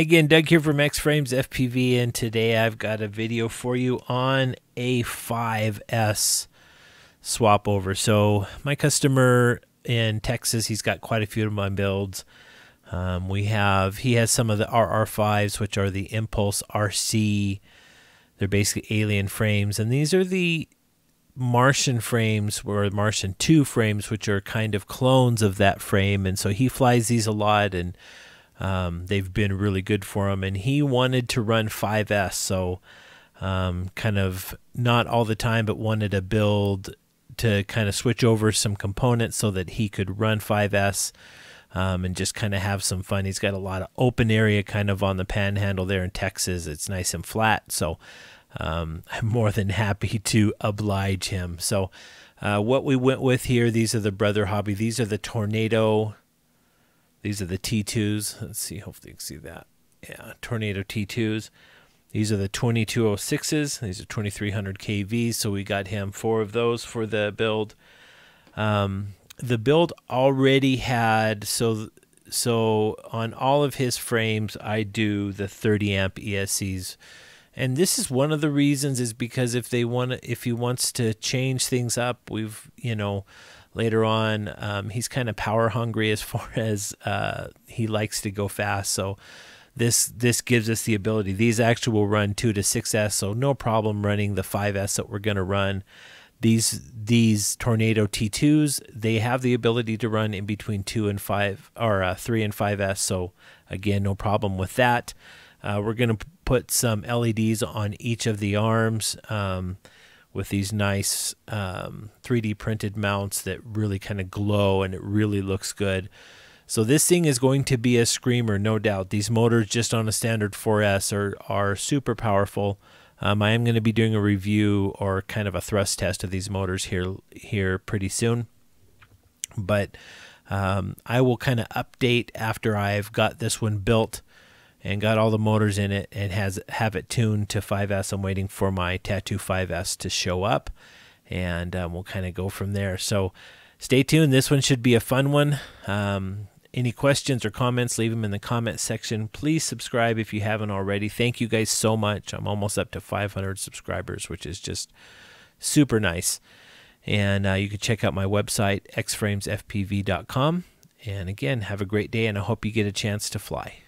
Again, Doug here from X-Frames FPV, and today I've got a video for you on a 5S swap over. So my customer in Texas, he's got quite a few of my builds. He has some of the RR5s, which are the Impulse RC. They're basically alien frames, and these are the Martian frames, or Martian 2 frames, which are kind of clones of that frame. And so he flies these a lot, and they've been really good for him, and he wanted to run 5S, so kind of not all the time, but wanted a build to kind of switch over some components so that he could run 5S and just kind of have some fun. He's got a lot of open area kind of on the panhandle there in Texas. It's nice and flat, so I'm more than happy to oblige him. So what we went with here, these are the Brother Hobby. These are the Tornado. These are the T2s. Let's see, hopefully you can see that. Yeah, Tornado T2s. These are the 2206s. These are 2300 KVs, so we got him 4 of those for the build. The build already had, so on all of his frames, I do the 30 amp ESCs. And this is one of the reasons, is because if he wants to change things up, we've, you know, later on, he's kind of power hungry as far as he likes to go fast. So this gives us the ability. These actually will run 2 to 6S, so no problem running the 5S that we're going to run. These Tornado T2s, they have the ability to run in between 2 and 5, or 3 and 5S. So again, no problem with that. We're going to put some LEDs on each of the arms with these nice 3D printed mounts that really kind of glow, and it really looks good. So this thing is going to be a screamer, no doubt. These motors just on a standard 4S are super powerful. I am going to be doing a review, or kind of a thrust test, of these motors here pretty soon. But I will kind of update after I've got this one built and got all the motors in it, and have it tuned to 5S. I'm waiting for my Tattoo 5S to show up, and we'll kind of go from there. So stay tuned. This one should be a fun one. Any questions or comments, leave them in the comment section. Please subscribe if you haven't already. Thank you guys so much. I'm almost up to 500 subscribers, which is just super nice. And you can check out my website, xframesfpv.com. And again, have a great day, and I hope you get a chance to fly.